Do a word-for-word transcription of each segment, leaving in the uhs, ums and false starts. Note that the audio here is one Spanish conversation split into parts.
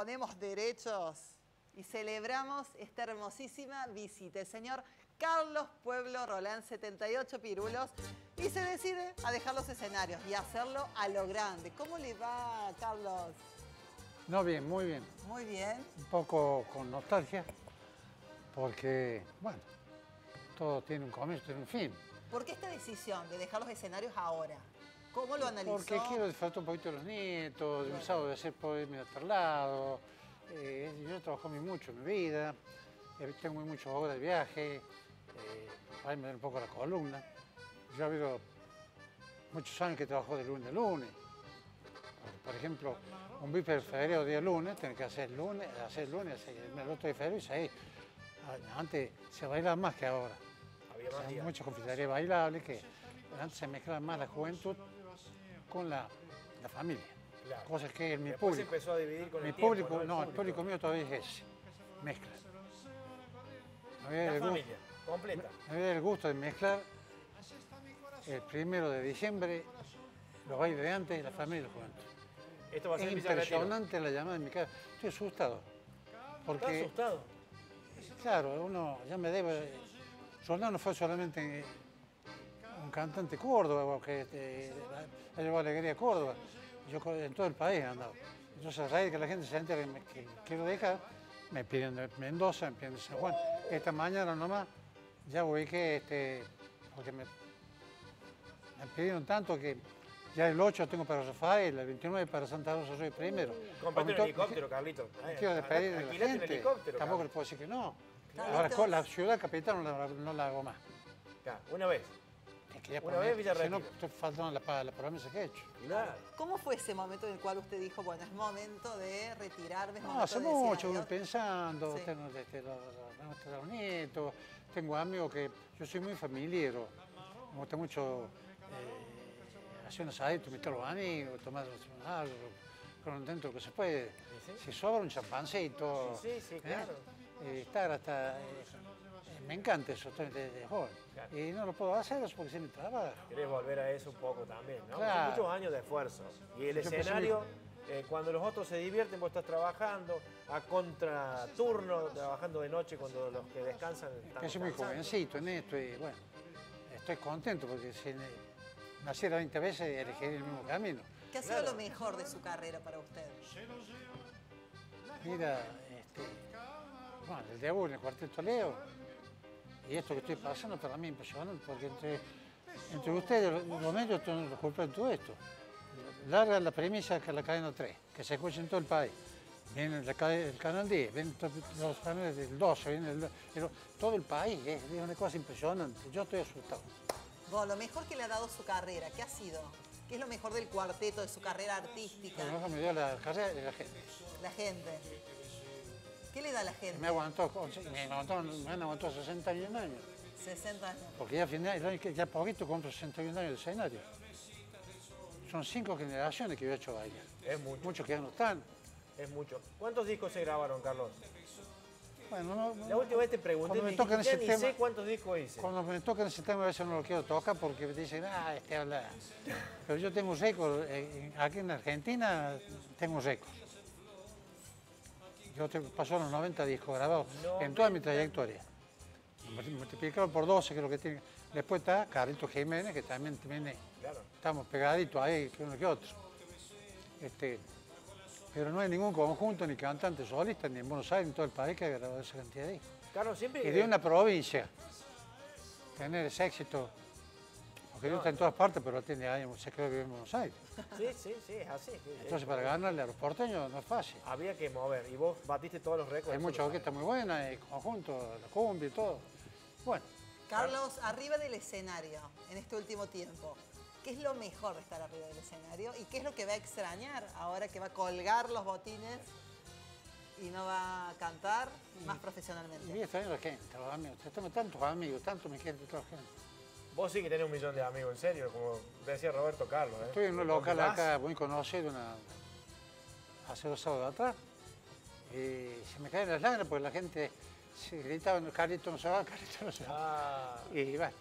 imponemos derechos y celebramos esta hermosísima visita. El señor Carlos Pueblo Rolán, setenta y ocho pirulos, y se decide a dejar los escenarios y hacerlo a lo grande. ¿Cómo le va, Carlos? No, bien, muy bien. Muy bien. Un poco con nostalgia, porque, bueno, todo tiene un comienzo, tiene un fin. ¿Por qué esta decisión de dejar los escenarios ahora? ¿Cómo lo analizó? Porque quiero disfrutar un poquito de los nietos, de un sábado de hacer poder irme a otro lado. Eh, yo trabajo muy mucho en mi vida, eh, tengo muchas horas de viaje, eh, para irme un poco la columna. Yo he habido muchos años que trabajo de lunes a lunes. Por ejemplo, un bife de febrero, día lunes, tengo que hacer lunes, hacer lunes, hacer el otro de febrero y seis. Antes se bailaba más que ahora. O sea, hay muchas confiterías bailables que antes se mezclaba más la juventud con la, la familia. Claro. Cosas que en mi después público. Empezó a dividir con mi el público, tiempo, ¿no? No, el público. público mío todavía es ese. Mezcla. La familia, gusto, completa. Me había el gusto de mezclar el primero de diciembre, los bailes de antes, la familia y la juventud. Esto va a ser es impresionante la llamada en mi casa. Estoy asustado. Porque, ¿estás asustado? Claro, uno ya me debe. Rolán no fue solamente un cantante córdoba, que eh, ha llevado alegría a Córdoba. Yo en todo el país he andado. Entonces, a raíz de que la gente se entere que, me, que quiero dejar, me piden de Mendoza, me piden de San Juan. Esta mañana nomás ya ubiqué, este, porque me, me pidieron tanto que ya el ocho tengo para Rafaela, el veintinueve para Santa Rosa soy primero. Compraste un helicóptero, Carlito. Quiero despedir a la gente. Tampoco les puedo decir que no. Claro. Ahora la ciudad capital no la, no la hago más. Claro, una vez. Es que ya una vez Villa Retiro. Si no, estoy faltando la, la promesa que he hecho. Claro. ¿Cómo fue ese momento en el cual usted dijo, bueno, es momento de retirarme? No, hace mucho, voy pensando, sí. Tengo los nietos, tengo amigos que... Yo soy muy familiero, me gusta mucho eh, hacer un asadito, invitar a los amigos, tomar algo, con dentro que se puede. ¿Sí? Si sobra un champancito. Sí, sí, sí, ¿eh? Claro. Eh, estar hasta... Eh, me encanta eso, estoy desde joven. Claro. Y no lo puedo hacer eso porque se me trabaja. Querés volver a eso un poco también, ¿no? Claro. Muchos años de esfuerzo. Y el Yo escenario, eh, cuando los otros se divierten, vos estás trabajando a contraturno, trabajando de noche cuando los que descansan están Yo soy muy jovencito en esto y, bueno, estoy contento porque si naciera veinte veces elegiría el mismo camino. ¿Qué ha sido claro. lo mejor de su carrera para usted? Mira, este... Bueno, el debut en el Cuarteto Leo, y esto que estoy pasando para mí es impresionante, porque entre, entre ustedes, los, los medios, los culpan todo esto. Larga la premisa que la cadena tres, que se escucha en todo el país. Viene el, el Canal diez, vienen los canales del doce, viene el, el, todo el país, es, es una cosa impresionante. Yo estoy asustado. Bueno, lo mejor que le ha dado su carrera, ¿qué ha sido? ¿Qué es lo mejor del cuarteto, de su carrera artística? Lo mejor que me dio la carrera es la gente. La gente. ¿Qué le da a la gente? Me aguantó, me, aguantó, me han aguantado sesenta y uno años. sesenta años. Porque ya a final, ya poquito compro sesenta y uno años de escenario. Son cinco generaciones que yo he hecho bailar. Es mucho. Muchos que ya no están. Es mucho. ¿Cuántos discos se grabaron, Carlos? Bueno, no, no, la última vez te pregunté, me tocan ese tema, sé cuántos discos hice. Cuando me tocan ese tema a veces no lo quiero tocar porque me dicen, ah, este habla. Pero yo tengo un récord, eh, aquí en Argentina tengo un récord. Yo paso los noventa discos grabados no, en toda mi trayectoria. Multiplicado por doce, que es lo que tiene. Después está Carlito Jiménez, que también tiene. Claro. Estamos pegaditos ahí, que uno que otro. Este, pero no hay ningún conjunto, ni cantante solista, ni en Buenos Aires, ni en todo el país que ha grabado esa cantidad de discos. Claro, siempre. Y de una provincia, tener ese éxito. Porque no, no está en todas partes, pero tiene años, se cree que vive en Buenos Aires. Sí, sí, sí, es así. Sí, entonces, es para ganarle a los porteños no es fácil. Había que mover, y vos batiste todos los récords. Hay muchas orquestas muy buenas, el conjunto, la cumbia y todo. Bueno. Carlos, claro. Arriba del escenario, en este último tiempo, ¿qué es lo mejor de estar arriba del escenario? ¿Y qué es lo que va a extrañar ahora que va a colgar los botines y no va a cantar más y, profesionalmente? Y voy a extrañar a la gente, los amigos. Tengo tantos amigos, tanto mi gente, toda la gente. Vos sí que tenés un millón de amigos, en serio, como decía Roberto Carlos. ¿eh? Estoy en un local acá muy conocido, una... hace dos sábados atrás, y se me caen las lágrimas porque la gente se gritaba, Carlito no se va, Carlito no se va. Ah. Y bueno,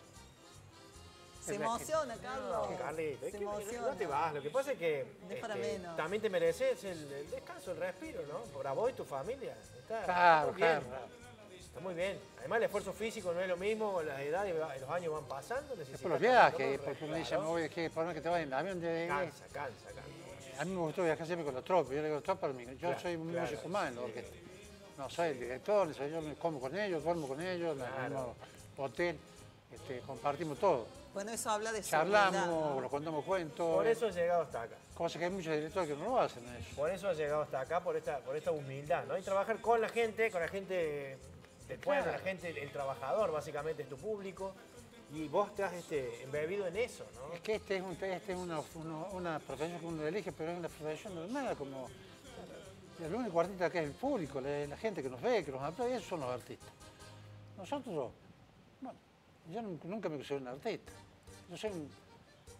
Se emociona, Carlos. No, Carlita, se que, emociona. No te vas, lo que pasa es que este, también te mereces el, el descanso, el respiro, ¿no? Para vos y tu familia. Está, claro, está bien, claro. Está muy bien. Además, el esfuerzo físico no es lo mismo, las edades, los años van pasando. Es por los viajes, porque me dice, que por más que te vas en el avión de... Cansa, cansa, cansa. A mí me gustó viajar siempre con los tropos. Yo le digo los tropos, yo claro, soy un claro, músico sí, humano, porque sí. No soy el director, yo como con ellos, duermo con ellos, claro. En el mismo hotel, este, compartimos todo. Bueno, eso habla de charlamos, seguridad, ¿no? Nos contamos cuentos. Por eso ha llegado hasta acá. Cosa que hay muchos directores que no lo hacen eso. Por eso ha llegado hasta acá, por esta, por esta humildad, ¿no? Y trabajar con la gente, con la gente del pueblo, claro. La gente, el, el trabajador, básicamente, es tu público. Y vos te has este, embebido en eso, ¿no? Es que este es, un, este es una, uno, una profesión que uno elige, pero es una profesión normal, como... El único artista que es el público, la, la gente que nos ve, que nos aplaude, esos son los artistas. Nosotros... Bueno, yo nunca me considero un artista. Yo soy un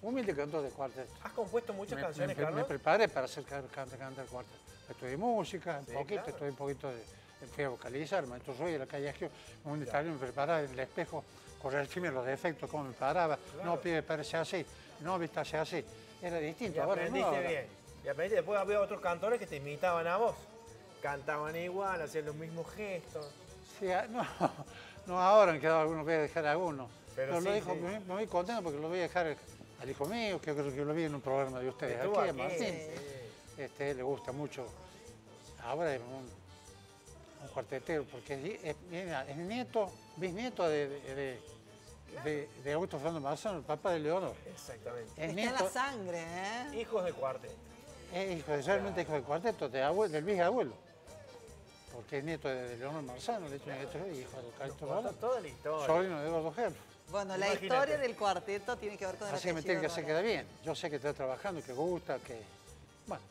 humilde cantor de cuarteto. ¿Has compuesto muchas me, canciones, me, Carlos? Me preparé para hacer cantar cantar cuarteto. Estudié música, sí, un poquito, claro. Estudié un poquito de... Fui a vocalizar, maestro Roy de la calle Agio, un italiano me preparaba en el espejo, corregirme los defectos, cómo me paraba. Claro. No, pibe, parece así. No, viste, hace así. Era distinto. Y ahora aprendiste no, bien. Y aprendiste. Después había otros cantores que te imitaban a vos. Cantaban igual, hacían los mismos gestos. Sí, no... No, ahora han quedado algunos, voy a dejar algunos. Pero no, sí, lo dejo, sí. Me, me voy contento porque lo voy a dejar al hijo mío, que creo que lo vi en un programa de ustedes. Aquí, aquí, a Martín. Sí. Este, le gusta mucho. Ahora es un, un cuartetero, porque es, es, es nieto, bisnieto de, de, de, de, de Augusto Fernando Marzano, el papá de Leonor. Exactamente. Es Está nieto, la sangre, ¿eh? Hijos de cuarteto. Es hijo, realmente hijo de cuarteto, de abuelo, del bisabuelo. Porque es nieto de Leonor Marzano, le claro. Nieto de hijo de Carlos. Toda la historia. Sobrino de Eduardo Gelfo. Bueno, imagínate. La historia del cuarteto tiene que ver con el así que me tiene que hacer quedar bien. Yo sé que está trabajando, que gusta, que... Bueno.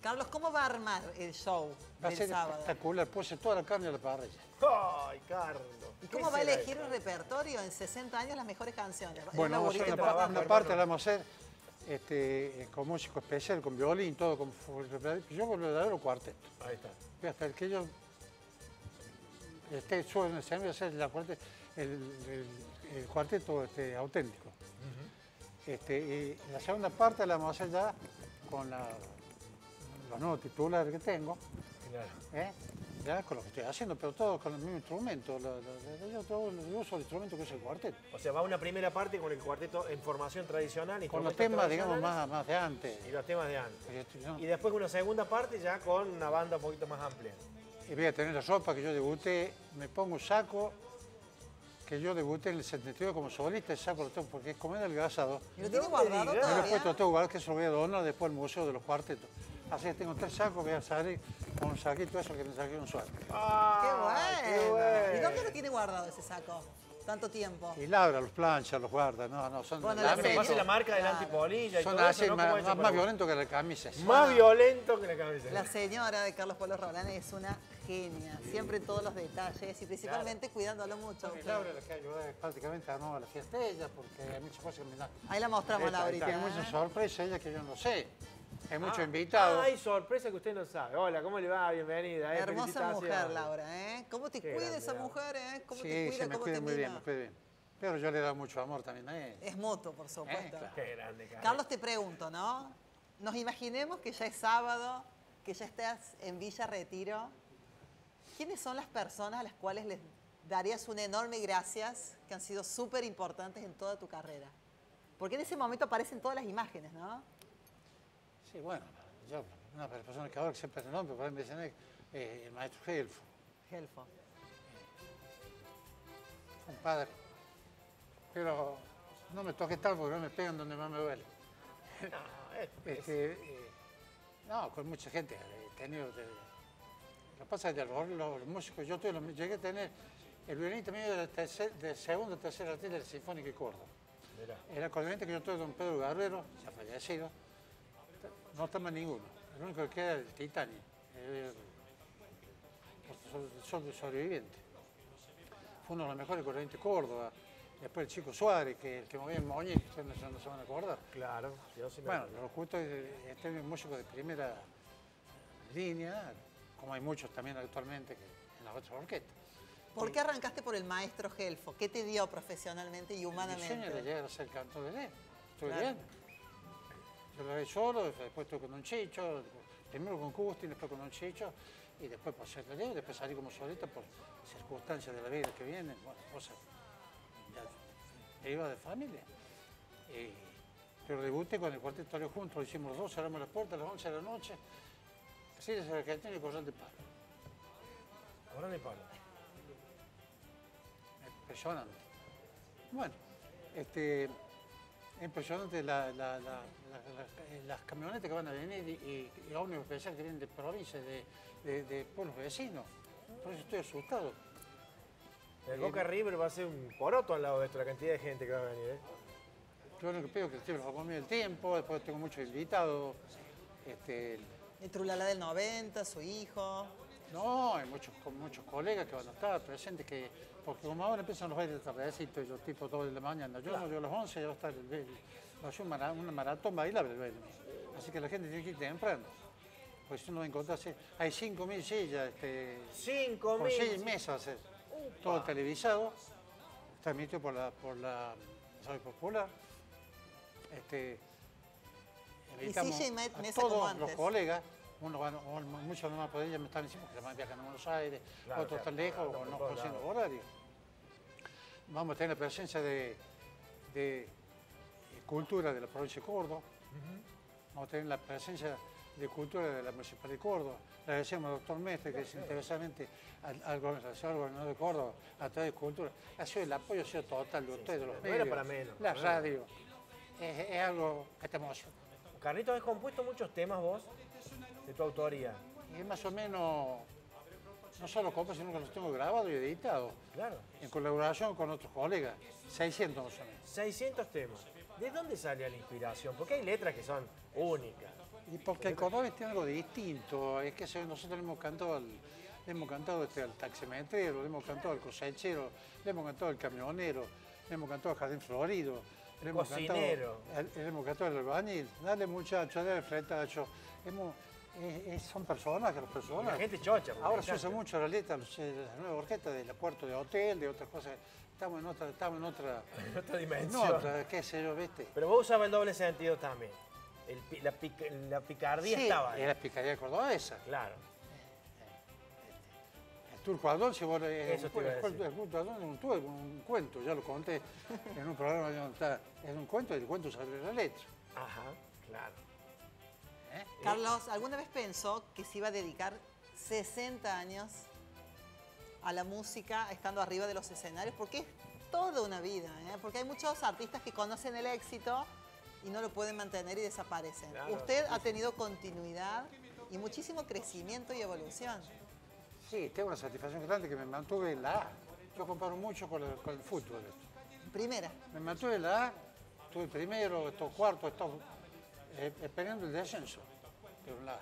Carlos, ¿cómo va a armar el show va del a ser sábado? Espectacular, puse toda la carne a la parrilla. ¡Ay, Carlos! ¿Y cómo va a elegir un repertorio en sesenta años las mejores canciones? Bueno, vamos a hacer una, una parte, la vamos a hacer este, con músico especial, con violín, todo, con yo con el verdadero cuarteto. Ahí está. Hasta el que yo esté suelo en voy a hacer la cuarte, el, el, el cuarteto este, auténtico. Uh -huh. este, y la segunda parte la vamos a hacer ya con la, los nuevos titulares que tengo. Claro. ¿Eh? Ya con lo que estoy haciendo, pero todo con el mismo instrumento. La, la, la, yo, todo, yo uso el instrumento que es el cuarteto. O sea, va una primera parte con el cuarteto en formación tradicional. Y con los temas, digamos, más, más de antes. Y los temas de antes. Y después una segunda parte ya con una banda un poquito más amplia. Y voy a tener la sopa que yo debuté, me pongo saco, que yo debuté en el setenta y dos como solista, el saco lo tengo, porque es como adelgazado. ¿Y lo tiene guardado todavía? Me lo he puesto todo guardado, que se lo voy a donar después al Museo de los Cuartetos. Así que tengo tres sacos que voy a salir con un saquito eso que me saqué un suerte. ¡Ah, qué bueno! Qué bueno. ¿Y dónde lo tiene guardado ese saco? Tanto tiempo. Y Laura los plancha, los guarda, no, no, son... Bueno, la, se pasa la marca del claro. Antipolilla y son todo así, eso, ¿no? Más, más, más violento que la camisa. Más bueno, violento que la camisa. La señora de Carlos Pueblo Rolán es una genia, siempre en todos los detalles y principalmente claro. Cuidándolo mucho. No, Laura es la que ayuda prácticamente a no a la fiesta de ella, porque hay muchas cosas que me dan. Ahí la mostramos, Laurita. Hay muchas sorpresas, ella que yo no sé. Hay muchos ah, invitados. Hay sorpresa que usted no sabe. Hola, ¿cómo le va? Bienvenida. ¿Eh? Hermosa mujer, Laura. ¿Eh? ¿Cómo te qué cuida grande, esa mujer? ¿Eh? ¿Cómo sí, te cuida? Se me cuida muy bien, me cuida bien. Pero yo le he dado mucho amor también a ella. Es mutuo, por supuesto. ¿Eh? Claro. Qué grande, Carlos. Carlos, te pregunto, ¿no? Nos imaginemos que ya es sábado, que ya estás en Villa Retiro. ¿Quiénes son las personas a las cuales les darías un enorme gracias que han sido súper importantes en toda tu carrera? Porque en ese momento aparecen todas las imágenes, ¿no? Sí, bueno, yo, una persona que ahora siempre se nombra, por ahí me dicen eh, el maestro Gelfo. Gelfo. Eh, un padre. Pero no me toques tal porque no me pegan donde más me duele. No, es, este, es... Eh, no con mucha gente he tenido... De, lo que pasa es que los, los músicos, yo tuve, los, llegué a tener... El violinista mío de, tercer, de segundo o tercer artista del Sinfónico de Córdoba. Mira. El acordeonista que yo tuve, don Pedro Garrero, ya fallecido. No toma ninguno. El único que queda es el Titanic, el sobreviviente. Fue uno de los mejores corrientes de Córdoba. Después el Chico Suárez, que el que movía en Moñi, ustedes no, no se van a acordar. Claro, yo sí me bueno, lo justo es este es un músico de primera línea, como hay muchos también actualmente que en las otras orquestas. ¿Por qué arrancaste por el maestro Gelfo? ¿Qué te dio profesionalmente y humanamente? Mi sueño era llegar a ser cantor de él. Estoy claro. bien. Yo lo haré solo, después estuve con un chicho, primero con Custi, después con un chicho, y después pasé a Toledo, después salí como solista por circunstancias de la vida que vienen, bueno, cosas privadas de familia. Y, pero debuté con el Cuarteto Leo juntos, lo hicimos los dos, cerramos las puertas a las once de la noche, así desde Argentina y corran de palo. Corran de palo. Impresionante. Bueno, este... impresionante la, la, la, la, la, las camionetas que van a venir y, y los únicos especiales que vienen de provincias, de, de, de pueblos vecinos. Por eso estoy asustado. El Boca eh, River va a ser un poroto al lado de esto, la cantidad de gente que va a venir. ¿eh? Yo lo que pido es que el tiempo, comido el tiempo, después tengo muchos invitados. Este, el Trulala del noventa, su hijo. No, hay muchos, muchos colegas que van a estar presentes, que, porque como ahora empiezan los bailes de tardecito, yo tipo dos de la mañana, yo claro. no, yo a las once ya va a estar el baile, va a ser una maratón bailable el baile. Así que la gente tiene que ir temprano, porque si uno va a encontrarse, hay cinco mil sillas, este, cinco por seis mesas, es, todo televisado, está emitido por la, por la Radio Popular. Este, invitamos y si me, me a todos los colegas. Uno van, o muchos no van a poder, ya me están diciendo que además viajan a Buenos Aires, claro, otros están lejos claro, o no consiguen los horarios. Vamos a tener la presencia de, de cultura de la provincia de Córdoba, uh-huh. vamos a tener la presencia de cultura de la municipalidad de Córdoba. Le decimos al doctor Mestre, que es interesante, al, al gobernador de Córdoba, a través de cultura. Ha sido el apoyo ha sido total de ustedes, sí, sí, de los medios, para menos, la para radio. Menos. Es, es algo que te emociona. Carlitos, ¿has compuesto muchos temas vos de tu autoría? Y más o menos, no solo compro, sino que los tengo grabados y editados. Claro. En colaboración con otros colegas. seiscientos más o menos. seiscientos temas. ¿De dónde sale la inspiración? Porque hay letras que son únicas. Y porque el Córdoba tiene algo de distinto. Es que nosotros le hemos cantado al, le hemos cantado este, al taximetrero, le hemos cantado al cosechero, le hemos cantado al camionero, le hemos cantado al jardín florido. Le hemos cocinero. Cantado, le hemos cantado el albañil. Dale muchacho, dale fretacho. Hemos, eh, son personas, que las personas. La gente chocha. Ahora se usa mucho la letra, la nueva orquesta de la Puerto de Hotel, de otras cosas. Estamos en otra, estamos en otra, en otra dimensión. En otra, qué sé yo, viste. Pero vos usabas el doble sentido también. El, la, pic, la picardía sí, estaba ahí. Era picardía cordobesa. Claro. Turco Adón, si vos, es, un, el Turco Adón es un, un, un cuento, ya lo conté en un programa donde está, es un cuento y el cuento sale la letra. Ajá, claro. ¿Eh? Carlos, ¿alguna vez pensó que se iba a dedicar sesenta años a la música estando arriba de los escenarios? Porque es toda una vida, ¿eh? Porque hay muchos artistas que conocen el éxito y no lo pueden mantener y desaparecen. Claro, usted sí. ha tenido continuidad y muchísimo crecimiento y evolución. Sí, tengo una satisfacción grande que me mantuve en la A. Yo comparo mucho con el, con el fútbol. Primera. Me mantuve en la A, estuve primero, estuve cuarto, estuve eh, esperando el descenso. Pero la A.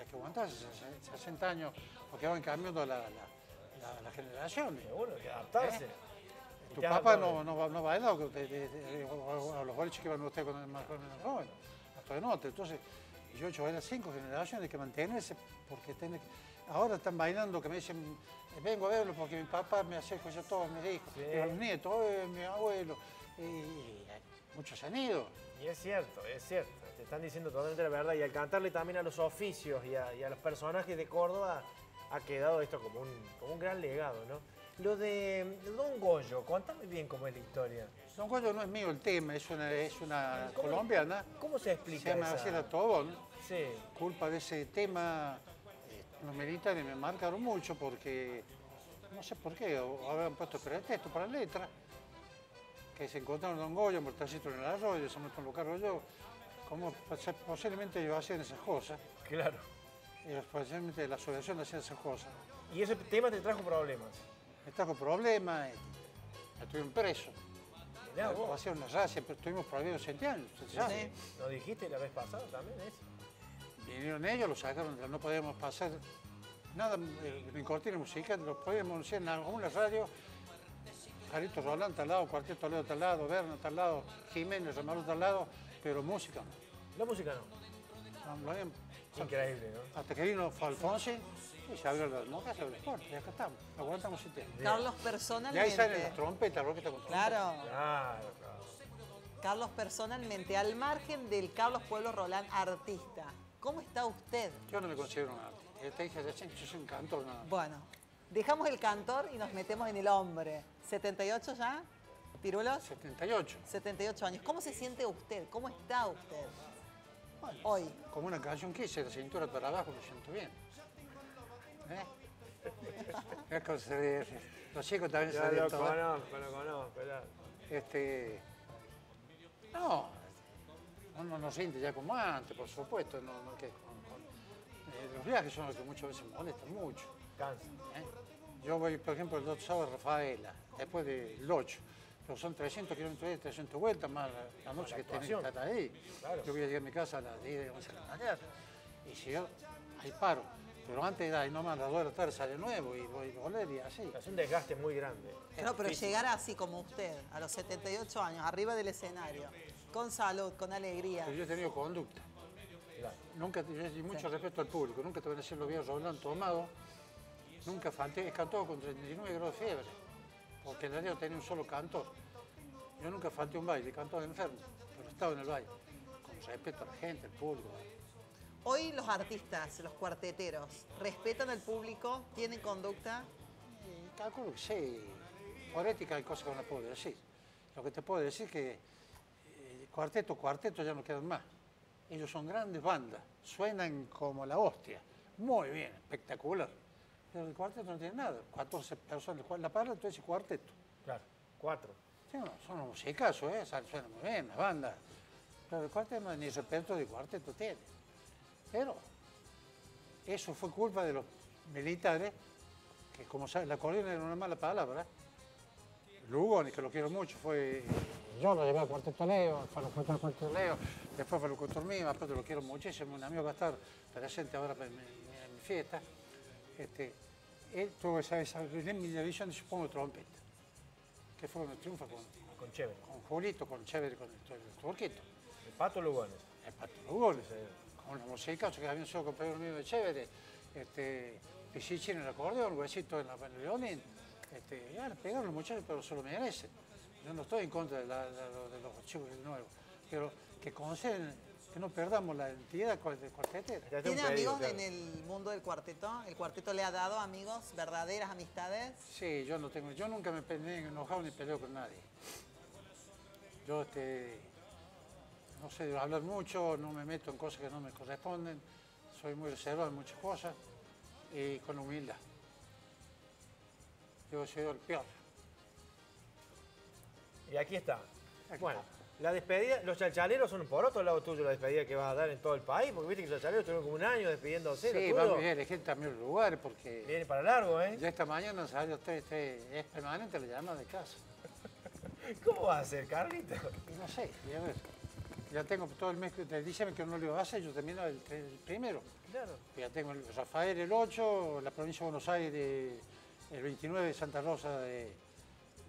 Hay que aguantarse sesenta años porque van cambiando las la, la, la generaciones. Seguro, hay que adaptarse. ¿Eh? Tu papá no, no, no bailaba o, o, o los boliches que iban ustedes con el marcón en el joven. Hasta en otro. Entonces, yo he hecho bailar cinco generaciones que mantenerse porque tiene que... Ahora están bailando que me dicen, vengo a verlo porque mi papá me hace cosas a todos mis hijos, sí. a los nietos, a mi abuelo, y muchos han ido. Y es cierto, es cierto, te están diciendo totalmente la verdad, y al cantarle también a los oficios y a, y a los personajes de Córdoba ha quedado esto como un, como un gran legado, ¿no? Lo de Don Goyo, contame bien cómo es la historia. Don Goyo no es mío el tema, es una, es una ¿Cómo, colombiana. ¿Cómo se explica eso? Se llama Graciela Tobón. Sí. Culpa de ese tema, los militares me marcaron mucho porque, no sé por qué, habían puesto pretexto para la letra, que se encontraron Don Goyo, Mortacito en el arroyo, se metió en los carros yo. Como posiblemente ellos hacían esas cosas. Claro. Ellos posiblemente la asociación hacía esas cosas. ¿Y ese tema te trajo problemas? Me trajo problemas, estuvieron presos. Hacían una racia, pero estuvimos prohibidos siete años. ¿Sí? ¿Lo dijiste la vez pasada también eso? Vinieron ellos, lo sacaron, no podíamos pasar nada, ni cortina musical, lo podíamos anunciar en alguna radio. Carlitos Rolán tal lado, Cuarteto Leo tal lado, Berna tal lado, Jiménez Romero tal lado, pero música no. La música no. No, no, no. Increíble, ¿no? Hasta que vino Falfonsi. Y se abrió la boca, se abrió el puerto, y acá estamos, aguantamos siete años. Carlos personalmente... Y ahí salen las trompetas, la orquesta con trompetas. Claro. Claro, claro. Carlos personalmente, al margen del Carlos Pueblo Rolán, artista, ¿cómo está usted? Yo no me considero un artista, yo soy un cantor nada más. Bueno, dejamos el cantor y nos metemos en el hombre. ¿setenta y ocho ya? ¿Pirulos? setenta y ocho. setenta y ocho años. ¿Cómo se siente usted? ¿Cómo está usted? Bueno, hoy. Como una canción que hice, la cintura para abajo, me siento bien. ¿Eh? Los chicos también se ríen. Yo lo conozco, lo conozco. Este... No, uno no siente ya como antes, por supuesto. No, no, que, con, con, eh, los viajes son los que muchas veces molestan mucho. Cansan. ¿Eh? Yo voy, por ejemplo, el otro sábado a Rafaela, después del ocho. Pero son trescientos kilómetros, trescientos vueltas, más la, la noche la que tenés que estar ahí. Claro. Yo voy a llegar a mi casa a las diez, once de la mañana. Y si yo, ahí paro. Pero antes era ahí nomás, a las dos de la tarde sale nuevo y voy a volver y así. Es un desgaste muy grande. No, pero llegar así como usted, a los setenta y ocho años, arriba del escenario, con salud, con alegría. Pero yo he tenido conducta. Claro. Nunca, yo, y mucho sí. respeto al público. Nunca te van a decir lo bien Roland tomado. Nunca falté, escató con treinta y nueve grados de fiebre. Porque en realidad tenía un solo cantor. Yo nunca falté un baile, cantaba de enfermo, pero estaba en el baile, con respeto a la gente, al público. Hoy los artistas, los cuarteteros, ¿respetan al público? ¿Tienen conducta? Calculo que sí. Por ética hay cosas que no puedo decir. Lo que te puedo decir es que eh, cuarteto, cuarteto ya no quedan más. Ellos son grandes bandas, suenan como la hostia. Muy bien, espectacular. Pero el cuarteto no tiene nada, catorce personas, la palabra tú dices cuarteto. Claro, cuatro. Sí, no, son los musicazos, ¿eh? Suenan muy bien, las bandas. Pero el cuarteto no, ni respeto de cuarteto tiene. Pero eso fue culpa de los militares, que como saben, la colina era una mala palabra. Lugones, que lo quiero mucho, fue... Yo lo llevé al Cuarteto Leo, fue al Cuarteto Leo, después fue al Cuarteto mío, aparte lo quiero muchísimo, un amigo va a estar presente ahora en mi, en mi fiesta. Este, él tuvo esa, esa visión de su pongo trompeta, que fue donde triunfa con, con, Chévere. Con Julito, con Chévere, con el, el Turquito. El Pato Lugones. El Pato Lugones, sí. Con los musicazos que habían sido compañeros míos de Chévere, este, Pisichi en el acordeón, Huesito en, la, en el violín. Este, ya le pegaron los muchachos, pero se lo merecen. Yo no estoy en contra de, la, de, de los chicos de nuevo, pero que conceden, que no perdamos la identidad del cuartetero. ¿Tiene amigos en el mundo del cuarteto? ¿El cuarteto le ha dado amigos, verdaderas amistades? Sí, yo no tengo, yo nunca me he enojado ni peleo con nadie. Yo este, no sé de hablar mucho, no me meto en cosas que no me corresponden, soy muy reservado en muchas cosas y con humildad. Yo he sido el peor. Y aquí está. Aquí bueno, está. La despedida, los Chalchaleros son por otro lado tuyo la despedida que vas a dar en todo el país, porque viste que los Chalchaleros tuvieron como un año despidiéndose. Sí, vamos a elegir también el lugar porque... Viene para largo, ¿eh? Ya esta mañana salió tres, tres, es permanente la llamada de casa. ¿Cómo va a ser, Carlito? No sé, ya ves. Ya tengo todo el mes, dicen que no lo hace, yo termino el, el primero. Claro. Ya tengo el Rafael el ocho, la provincia de Buenos Aires... De, el veintinueve de Santa Rosa de,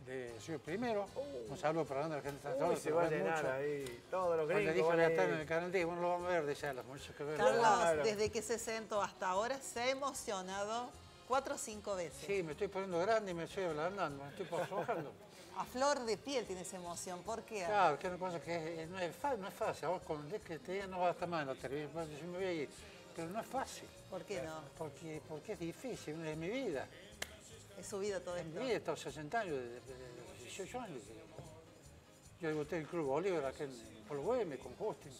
de Río Primero. Oh. Un saludo para la gente de Santa Rosa. Se va a llenar mucho. Ahí, todos los gringos. Cuando dije que estar en el Canal diez, bueno, lo vamos a ver de ya, los muchachos que ven. Carlos, claro. Desde que se sentó hasta ahora se ha emocionado cuatro o cinco veces. Sí, me estoy poniendo grande y me estoy ablandando, me estoy posojando. A flor de piel tiene esa emoción, ¿por qué? Claro, que es una cosa que es, no, es fácil, no es fácil. Ahora con el que te diga no va a estar mal en la televisión, yo me voy a ir. Pero no es fácil. ¿Por qué no? Porque, porque es difícil, es mi vida. Es su vida todo esto. En mi vida he estado sesenta años, desde los dieciocho años. Yo debuté en el Club Bolívar, aquí en Pueblo Güemes, con Justin.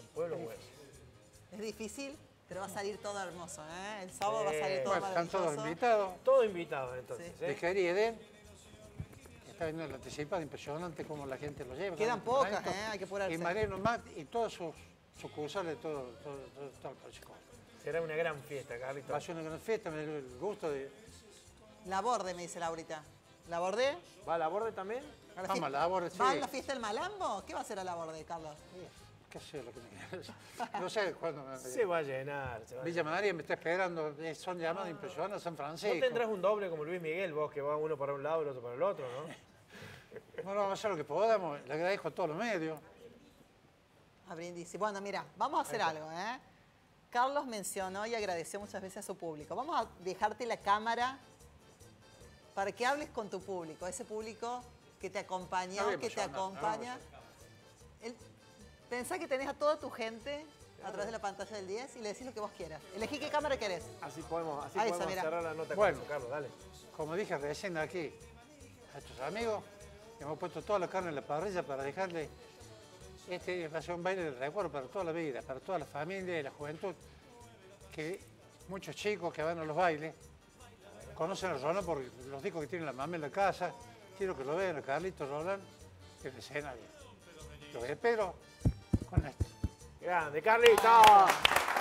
En Pueblo Güemes. Es difícil, pero va a salir todo hermoso, ¿eh? El sábado eh, va a salir todo bueno, maravilloso. Están todos invitados. Todos invitados, entonces. Sí. ¿Eh? Pesquería Edén. Está viendo la anticipada, impresionante cómo la gente lo lleva. Quedan pocas, ¿eh? Hay que apurarse. Y Mariano Matt y todos sus sucursales, todo, todo, todo, todo el Pachico. Será una gran fiesta, Carlito. Va a ser una gran fiesta, me dio el gusto de... La Borde, me dice Laurita. ¿La Borde? ¿Va a la Borde también? A la Vamos, a la Borde, sí. ¿Va a la fiesta del Malambo? ¿Qué va a hacer a la Borde, Carlos? ¿Qué sé lo que me quieres? No sé cuándo me... Se va a llenar. Se va a Villa llenar. María me está esperando. Son llamadas ah, impresionantes a San Francisco. No tendrás un doble como Luis Miguel, vos, que va uno para un lado y el otro para el otro, ¿no? Bueno, vamos a hacer lo que podamos. Le agradezco a todos los medios. A Brindisi. Bueno, mira, vamos a hacer algo, ¿eh? Carlos mencionó y agradeció muchas veces a su público. Vamos a dejarte la cámara para que hables con tu público, ese público que te acompañó, que te acompaña. Pensá que tenés a toda tu gente a través de la pantalla del diez y le decís lo que vos quieras. Elegí qué cámara querés. Así podemos, así podemos cerrar la nota. Bueno, Carlos, dale. Como dije recién aquí a tus amigos, hemos puesto toda la carne en la parrilla para dejarle este va a ser un baile del recuerdo para toda la vida, para toda la familia y la juventud. Que muchos chicos que van a los bailes conocen a Rolán por los discos que tiene la mamá en la casa. Quiero que lo vean a Carlitos Rolán en el escenario. Los espero con esto. Grande, Carlitos.